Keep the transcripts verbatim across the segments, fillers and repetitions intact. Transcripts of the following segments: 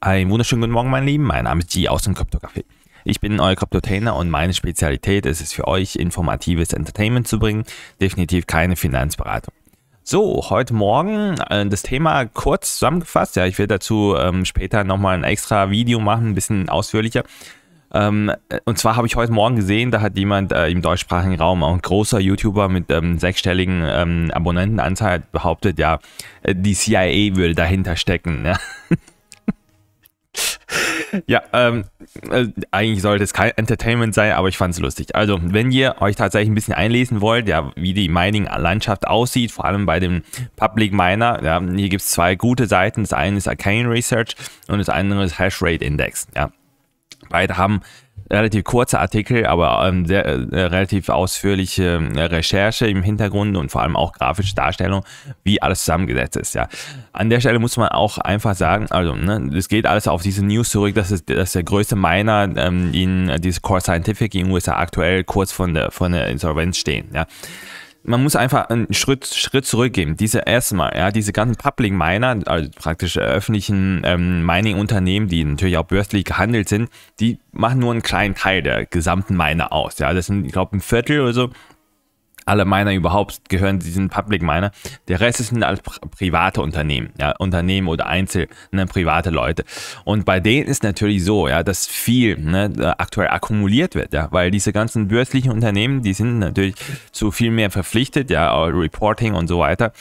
Einen wunderschönen guten Morgen, mein Lieben. Mein Name ist G aus dem Crypto-Cafe. Ich bin euer Cryptotainer und meine Spezialität ist es, für euch informatives Entertainment zu bringen. Definitiv keine Finanzberatung. So, heute Morgen äh, das Thema kurz zusammengefasst. Ja, ich will dazu ähm, später nochmal ein extra Video machen, ein bisschen ausführlicher. Ähm, und zwar habe ich heute Morgen gesehen, da hat jemand äh, im deutschsprachigen Raum, auch ein großer YouTuber mit ähm, sechsstelligen ähm, Abonnentenanzahl, behauptet, ja, die C I A würde dahinter stecken. Ja. Ja, ähm, äh, eigentlich sollte es kein Entertainment sein, aber ich fand es lustig. Also, wenn ihr euch tatsächlich ein bisschen einlesen wollt, ja, wie die Mining-Landschaft aussieht, vor allem bei dem Public Miner, ja, hier gibt es zwei gute Seiten. Das eine ist Arcane Research und das andere ist Hashrate Index. Ja. Beide haben relativ kurze Artikel, aber ähm, sehr, äh, relativ ausführliche äh, Recherche im Hintergrund und vor allem auch grafische Darstellung, wie alles zusammengesetzt ist. Ja. An der Stelle muss man auch einfach sagen, also ne, es geht alles auf diese News zurück, dass, es, dass der größte Miner, ähm, in dieses Core Scientific in den U S A aktuell kurz von der, von der Insolvenz stehen. Ja. Man muss einfach einen Schritt, Schritt zurückgehen. Diese erstmal, ja, diese ganzen Public Miner, also praktisch öffentlichen ähm, Mining-Unternehmen, die natürlich auch börslich gehandelt sind, die machen nur einen kleinen Teil der gesamten Miner aus. Ja, das sind, ich glaube, ein Viertel oder so. Alle Miner überhaupt gehören diesen Public Miner. Der Rest sind alles private Unternehmen, ja, Unternehmen oder einzelne private Leute. Und bei denen ist natürlich so, ja, dass viel, ne, aktuell akkumuliert wird, ja, weil diese ganzen börslichen Unternehmen, die sind natürlich zu viel mehr verpflichtet, ja, Reporting und so weiter.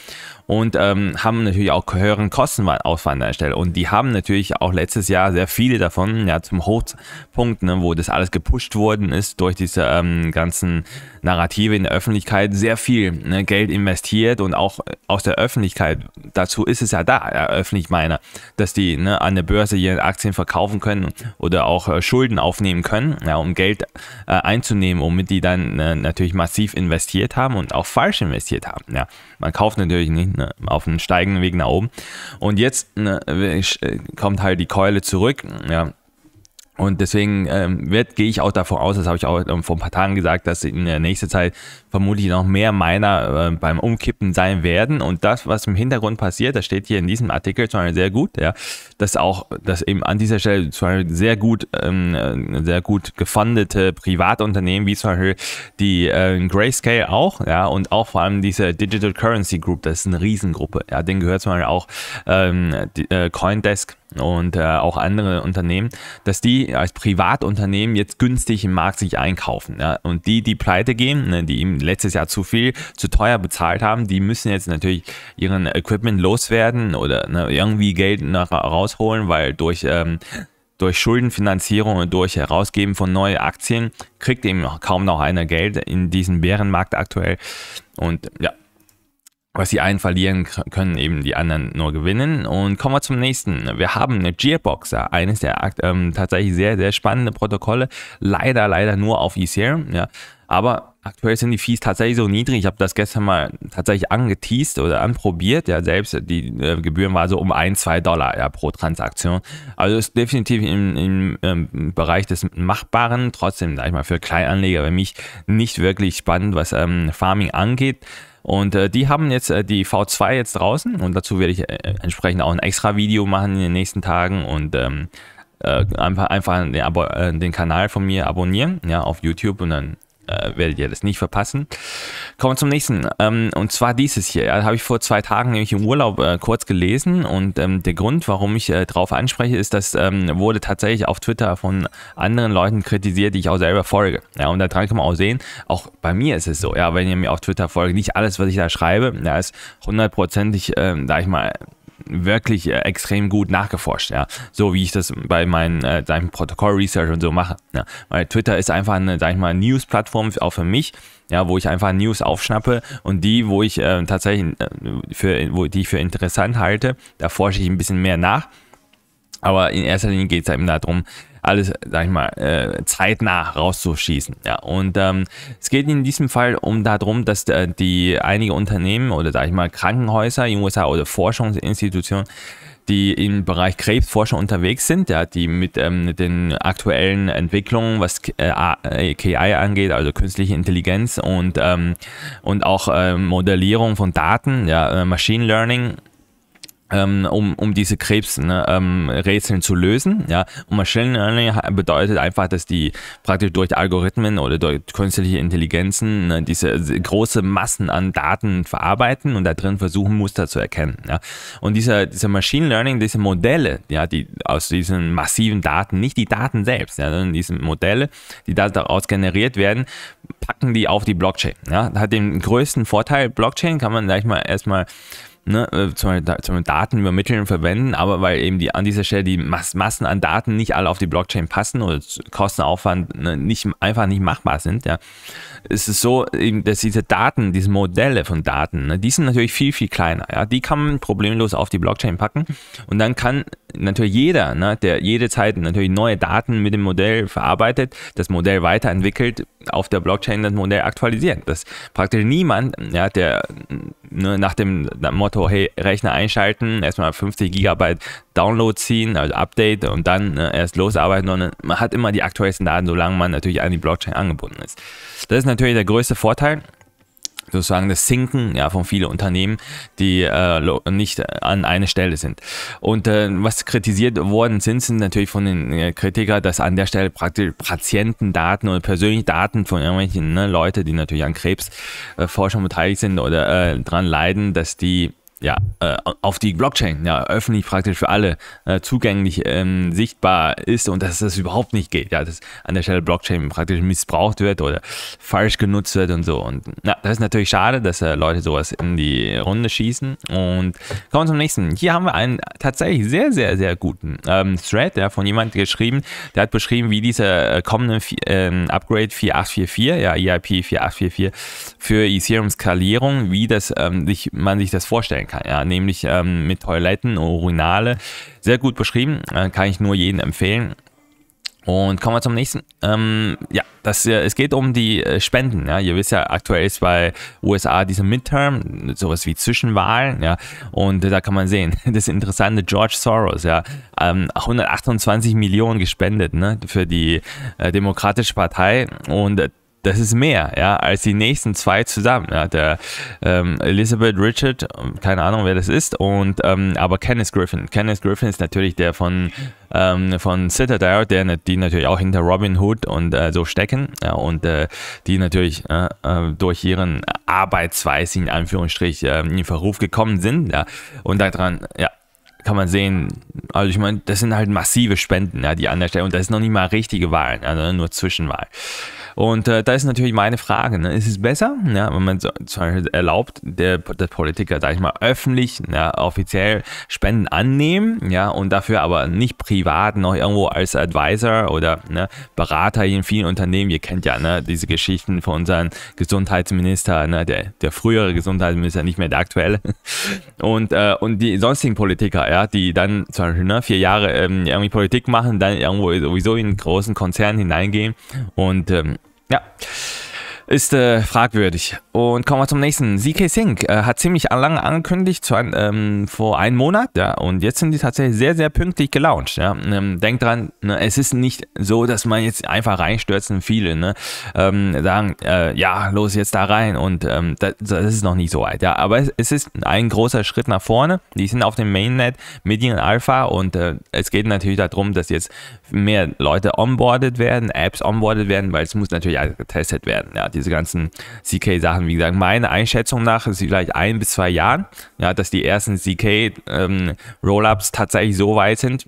Und ähm, haben natürlich auch höheren Kostenaufwand an der Stelle. Und die haben natürlich auch letztes Jahr sehr viele davon, ja, zum Hochpunkt, ne, wo das alles gepusht worden ist durch diese ähm, ganzen Narrative in der Öffentlichkeit, sehr viel, ne, Geld investiert und auch aus der Öffentlichkeit. Dazu ist es ja da, ja, öffentlich Miner, dass die, ne, an der Börse ihre Aktien verkaufen können oder auch äh, Schulden aufnehmen können, ja, um Geld äh, einzunehmen, womit die dann äh, natürlich massiv investiert haben und auch falsch investiert haben. Ja. Man kauft natürlich nicht auf einem steigenden Weg nach oben. Und jetzt, ne, kommt halt die Keule zurück. Ja. Und deswegen ähm, wird, gehe ich auch davon aus, das habe ich auch vor ein paar Tagen gesagt, dass in der nächsten Zeit vermutlich noch mehr Miner äh, beim Umkippen sein werden. Und das, was im Hintergrund passiert, das steht hier in diesem Artikel schon sehr gut, ja, dass auch, dass eben an dieser Stelle zum Beispiel sehr gut, ähm, sehr gut gefundete Privatunternehmen, wie zum Beispiel die äh, Grayscale auch, ja, und auch vor allem diese Digital Currency Group, das ist eine Riesengruppe, ja, denen gehört zum Beispiel auch ähm, die, äh, Coindesk und äh, auch andere Unternehmen, dass die als Privatunternehmen jetzt günstig im Markt sich einkaufen. Ja? Und die, die pleite gehen, ne, die ihm letztes Jahr zu viel, zu teuer bezahlt haben, die müssen jetzt natürlich ihren Equipment loswerden oder, ne, irgendwie Geld nach, rausholen, weil durch, ähm, durch Schuldenfinanzierung und durch Herausgeben von neuen Aktien kriegt eben kaum noch einer Geld in diesem Bärenmarkt aktuell. Und ja, was die einen verlieren, können eben die anderen nur gewinnen. Und kommen wir zum nächsten. Wir haben eine Gearbox, eines der ähm, tatsächlich sehr, sehr spannende Protokolle. Leider, leider nur auf Ethereum. Ja. Aber aktuell sind die Fees tatsächlich so niedrig. Ich habe das gestern mal tatsächlich angeteased oder anprobiert. Ja, selbst die äh, Gebühren waren so um ein, zwei Dollar, ja, pro Transaktion. Also ist definitiv im, im ähm, Bereich des Machbaren. Trotzdem, sag ich mal, für Kleinanleger bei mich nicht wirklich spannend, was ähm, Farming angeht. Und äh, die haben jetzt äh, die V zwei jetzt draußen und dazu werde ich äh, entsprechend auch ein extra Video machen in den nächsten Tagen und ähm, äh, einfach, einfach den, Abo äh, den Kanal von mir abonnieren, ja, auf YouTube, und dann äh, werdet ihr das nicht verpassen. Kommen wir zum nächsten, ähm, und zwar dieses hier. Ja, habe ich vor zwei Tagen nämlich im Urlaub äh, kurz gelesen und ähm, der Grund, warum ich äh, darauf anspreche, ist, dass ähm, wurde tatsächlich auf Twitter von anderen Leuten kritisiert, die ich auch selber folge. Ja, und daran kann man auch sehen, auch bei mir ist es so, ja, wenn ihr mir auf Twitter folgt, nicht alles, was ich da schreibe, da ist hundertprozentig, ähm, sag ich mal, wirklich äh, extrem gut nachgeforscht, ja, so wie ich das bei meinen äh, Protokoll-Research und so mache, ja. Weil Twitter ist einfach eine, sag ich mal, News-Plattform auch für mich, ja, wo ich einfach News aufschnappe und die, wo ich äh, tatsächlich äh, für, wo die ich für interessant halte, da forsche ich ein bisschen mehr nach, aber in erster Linie geht es eben darum, alles, sag ich mal, äh, zeitnah rauszuschießen. Ja. Und ähm, es geht in diesem Fall um darum, dass äh, die einige Unternehmen oder, sag ich mal, Krankenhäuser in den U S A oder Forschungsinstitutionen, die im Bereich Krebsforschung unterwegs sind, ja, die mit ähm, den aktuellen Entwicklungen, was äh, K I angeht, also künstliche Intelligenz und, ähm, und auch äh, Modellierung von Daten, ja, äh, Machine Learning, Um, um diese Krebsrätseln ne, ähm, zu lösen. Ja. Und Machine Learning bedeutet einfach, dass die praktisch durch Algorithmen oder durch künstliche Intelligenzen ne, diese große Massen an Daten verarbeiten und da drin versuchen, Muster zu erkennen. Ja. Und dieser, dieser Machine Learning, diese Modelle, ja, die aus diesen massiven Daten, nicht die Daten selbst, ja, sondern diese Modelle, die daraus generiert werden, packen die auf die Blockchain. Ja. Hat den größten Vorteil, Blockchain kann man gleich mal erstmal Ne, zum, zum Daten übermitteln und verwenden, aber weil eben die, an dieser Stelle die Mas Massen an Daten nicht alle auf die Blockchain passen oder Kostenaufwand ne, nicht, einfach nicht machbar sind, ja. Es ist so, eben, dass diese Daten, diese Modelle von Daten, ne, die sind natürlich viel, viel kleiner. Ja. Die kann man problemlos auf die Blockchain packen und dann kann natürlich jeder, ne, der jede Zeit natürlich neue Daten mit dem Modell verarbeitet, das Modell weiterentwickelt, auf der Blockchain das Modell aktualisieren. Dass praktisch niemand, ja, der ne, nach dem Motto, hey, Rechner einschalten, erstmal fünfzig Gigabyte Download ziehen, also Update und dann ne, erst losarbeiten, sondern man hat immer die aktuellsten Daten, solange man natürlich an die Blockchain angebunden ist. Das ist natürlich der größte Vorteil, sozusagen das Sinken ja, von vielen Unternehmen, die äh, nicht an einer Stelle sind. Und äh, was kritisiert worden sind, sind natürlich von den äh, Kritikern, dass an der Stelle praktisch Patientendaten oder persönliche Daten von irgendwelchen ne, Leuten, die natürlich an Krebsforschung äh, beteiligt sind oder äh, daran leiden, dass die ja, äh, auf die Blockchain, ja, öffentlich praktisch für alle äh, zugänglich ähm, sichtbar ist und dass das überhaupt nicht geht, ja, dass an der Stelle Blockchain praktisch missbraucht wird oder falsch genutzt wird und so. Und na, das ist natürlich schade, dass äh, Leute sowas in die Runde schießen. Und kommen wir zum nächsten. Hier haben wir einen tatsächlich sehr, sehr, sehr guten ähm, Thread, ja, von jemandem geschrieben, der hat beschrieben, wie dieser äh, kommende äh, Upgrade vierundvierzig vierundvierzig, ja, E I P vierundvierzig vierundvierzig für Ethereum Skalierung, wie das, ähm, sich, man sich das vorstellen kann. Kann, ja, nämlich ähm, mit Toiletten, Urinale. Sehr gut beschrieben, äh, kann ich nur jedem empfehlen. Und kommen wir zum nächsten. Ähm, ja, das, äh, es geht um die äh, Spenden. Ja. Ihr wisst ja, aktuell ist bei U S A diese Midterm, sowas wie Zwischenwahlen. Ja. Und äh, da kann man sehen, das interessante George Soros, ja, ähm, hundertachtundzwanzig Millionen gespendet ne, für die äh, Demokratische Partei. Und äh, das ist mehr, ja, als die nächsten zwei zusammen. Ja, der ähm, Elizabeth Richard, keine Ahnung, wer das ist, und ähm, aber Kenneth Griffin. Kenneth Griffin ist natürlich der von, ähm, von Citadel, der, die natürlich auch hinter Robin Hood und äh, so stecken ja, und äh, die natürlich äh, durch ihren Arbeitsweise in Anführungsstrichen äh, in Verruf gekommen sind ja, und daran, ja, kann man sehen, also ich meine, das sind halt massive Spenden, ja, die an der Stelle, und das ist noch nicht mal richtige Wahlen, also nur Zwischenwahl. Und äh, da ist natürlich meine Frage, ne? Ist es besser, ja, wenn man so, zum Beispiel erlaubt, der, der Politiker, sag ich mal, öffentlich, ja, offiziell Spenden annehmen, ja, und dafür aber nicht privat noch irgendwo als Advisor oder ne, Berater in vielen Unternehmen, ihr kennt ja ne, diese Geschichten von unserem Gesundheitsminister, ne, der, der frühere Gesundheitsminister, nicht mehr der aktuelle, und, äh, und die sonstigen Politiker, ja, die dann zum Beispiel ne, vier Jahre ähm, irgendwie Politik machen, dann irgendwo sowieso in einen großen Konzern hineingehen und ähm, ja, ist äh, fragwürdig. Und kommen wir zum nächsten. Z K Sync äh, hat ziemlich lange angekündigt, zu ein, ähm, vor einem Monat, ja, und jetzt sind die tatsächlich sehr, sehr pünktlich gelauncht. Ja. Ähm, denkt dran, ne, es ist nicht so, dass man jetzt einfach reinstürzen, viele ne, ähm, sagen, äh, ja, los jetzt da rein und ähm, das, das ist noch nicht so weit. Ja. Aber es, es ist ein großer Schritt nach vorne. Die sind auf dem Mainnet mit ihren Alpha und äh, es geht natürlich darum, dass jetzt mehr Leute onboardet werden, Apps onboardet werden, weil es muss natürlich alles getestet werden, ja. Diese ganzen Z K-Sachen, wie gesagt, meiner Einschätzung nach ist vielleicht ein bis zwei Jahren, ja, dass die ersten Z K-Rollups ähm, tatsächlich so weit sind,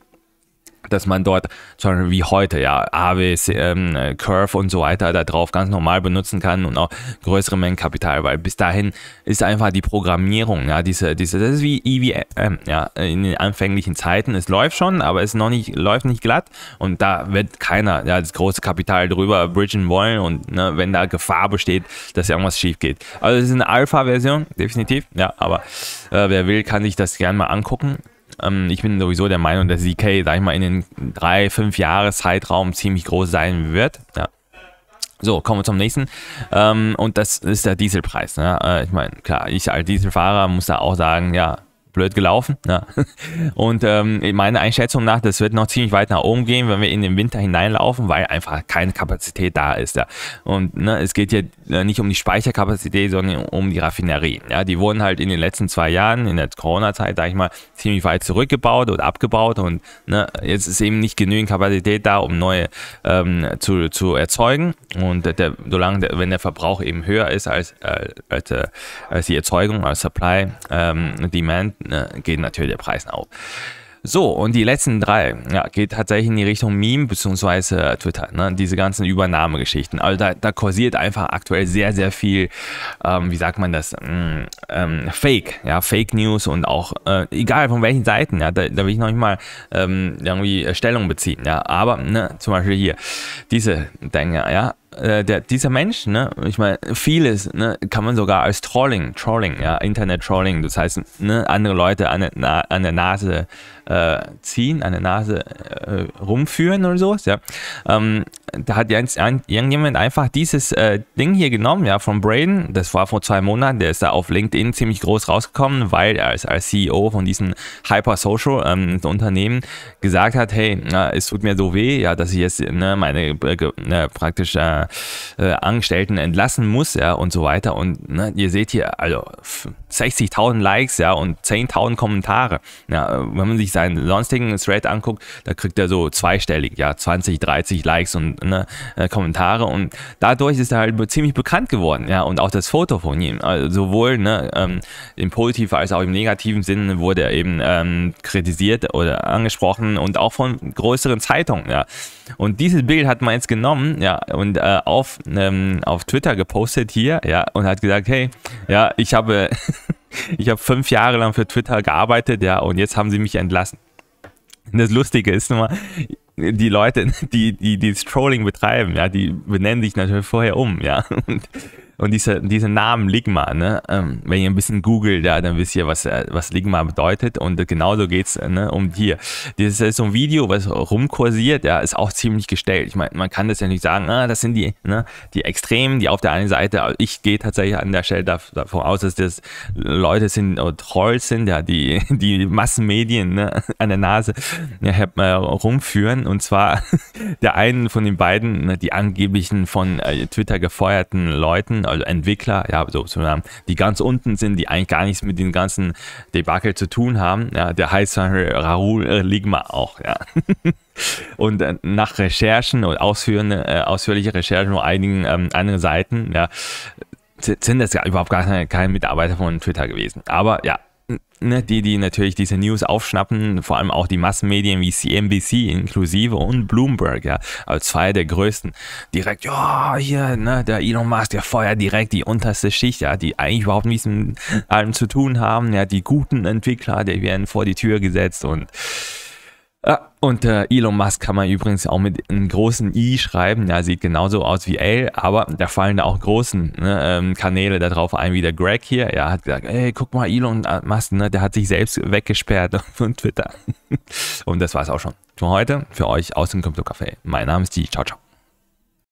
dass man dort, zum Beispiel wie heute, ja, Aave, ähm, Curve und so weiter da drauf ganz normal benutzen kann und auch größere Mengen Kapital, weil bis dahin ist einfach die Programmierung, ja, diese, diese, das ist wie E V M, ja, in den anfänglichen Zeiten, es läuft schon, aber es noch nicht, läuft nicht glatt und da wird keiner, ja, das große Kapital drüber bridgen wollen und, ne, wenn da Gefahr besteht, dass irgendwas schief geht. Also es ist eine Alpha-Version, definitiv, ja, aber äh, wer will, kann sich das gerne mal angucken. Ich bin sowieso der Meinung, dass Z K, sag ich mal, in den drei, fünf Jahres Zeitraum ziemlich groß sein wird. Ja. So, kommen wir zum nächsten. Und das ist der Dieselpreis. Ich meine, klar, ich als Dieselfahrer muss da auch sagen, ja, blöd gelaufen. Ja. Und ähm, meine Einschätzung nach, das wird noch ziemlich weit nach oben gehen, wenn wir in den Winter hineinlaufen, weil einfach keine Kapazität da ist. Ja. Und ne, es geht hier nicht um die Speicherkapazität, sondern um die Raffinerien. Ja. Die wurden halt in den letzten zwei Jahren, in der Corona-Zeit, sag ich mal, ziemlich weit zurückgebaut und abgebaut. Und ne, jetzt ist eben nicht genügend Kapazität da, um neue ähm, zu, zu erzeugen. Und der, solange der, wenn der Verbrauch eben höher ist als, äh, als, äh, als die Erzeugung, als Supply, ähm, Demand, geht natürlich der Preis auf. So, und die letzten drei, ja, geht tatsächlich in die Richtung Meme bzw. Twitter, ne? Diese ganzen Übernahmegeschichten. Also da, da kursiert einfach aktuell sehr, sehr viel, ähm, wie sagt man das, mm, ähm, Fake, ja, Fake News und auch, äh, egal von welchen Seiten, ja, da, da will ich noch nicht mal ähm, irgendwie Stellung beziehen, ja, aber, ne, zum Beispiel hier, diese Dinge, ja, Der, dieser Mensch, ne, ich meine, vieles, ne, kann man sogar als Trolling, Trolling, ja, Internet-Trolling, das heißt, ne, andere Leute an der, Na an der Nase äh, ziehen, an der Nase äh, rumführen oder so, ja. Ähm, da hat irgendjemand einfach dieses äh, Ding hier genommen, ja, von Braden, das war vor zwei Monaten, der ist da auf LinkedIn ziemlich groß rausgekommen, weil er als, als C E O von diesem Hypersocial ähm, Unternehmen gesagt hat, hey, na, es tut mir so weh, ja, dass ich jetzt, ne, meine äh, praktisch äh, Äh, Angestellten entlassen muss, ja, und so weiter. Und ne, ihr seht hier, also sechzigtausend Likes, ja, und zehntausend Kommentare. Ja, wenn man sich seinen sonstigen Thread anguckt, da kriegt er so zweistellig, ja, zwanzig, dreißig Likes und ne, äh, Kommentare. Und dadurch ist er halt ziemlich bekannt geworden, ja, und auch das Foto von ihm, also sowohl ne, ähm, im positiven als auch im negativen Sinne wurde er eben ähm, kritisiert oder angesprochen und auch von größeren Zeitungen, ja. Und dieses Bild hat man jetzt genommen, ja, und äh, Auf, ähm, auf Twitter gepostet hier, ja, und hat gesagt, hey, ja, ich habe ich habe fünf Jahre lang für Twitter gearbeitet, ja, und jetzt haben sie mich entlassen. Das Lustige ist nur mal, die Leute, die, die, die das Trolling betreiben, ja, die benennen sich natürlich vorher um, ja, und, und diese, diese Namen Ligma, ne, ähm, wenn ihr ein bisschen googelt, ja, dann wisst ihr, was, was Ligma bedeutet, und genauso geht es, ne, um hier. Das ist so ein Video, was rumkursiert, ja, ist auch ziemlich gestellt. Ich meine, man kann das ja nicht sagen, ah, das sind die, ne, die Extremen, die auf der einen Seite, ich gehe tatsächlich an der Stelle davon aus, dass das Leute sind, oder Trolls sind, ja, die, die Massenmedien, ne, an der Nase, ja, rumführen, und zwar der einen von den beiden, ne, die angeblichen von äh, Twitter gefeuerten Leuten, also Entwickler, ja, sozusagen, die ganz unten sind, die eigentlich gar nichts mit den ganzen Debakel zu tun haben, ja, der heißt Rahul Ligma auch, ja. Und äh, nach Recherchen und ausführende, äh, ausführliche Recherchen auf einigen ähm, anderen Seiten, ja, sind das ja überhaupt gar keine, keine Mitarbeiter von Twitter gewesen. Aber ja, ne, die, die natürlich diese News aufschnappen, vor allem auch die Massenmedien wie C N B C inklusive und Bloomberg, ja, als zwei der größten, direkt, ja, hier, ne, der Elon Musk, der feuert direkt die unterste Schicht, ja, die eigentlich überhaupt nichts mit allem zu tun haben, ja, die guten Entwickler, die werden vor die Tür gesetzt, und ja, und äh, Elon Musk kann man übrigens auch mit einem großen I schreiben, ja, sieht genauso aus wie L, aber da fallen da auch großen, ne, ähm, Kanäle darauf ein, wie der Greg hier, ja, hat gesagt, ey, guck mal, Elon Musk, ne, der hat sich selbst weggesperrt von Twitter. Und das war es auch schon für heute, für euch aus dem Crypto-Cafe. Mein Name ist Di, ciao, ciao.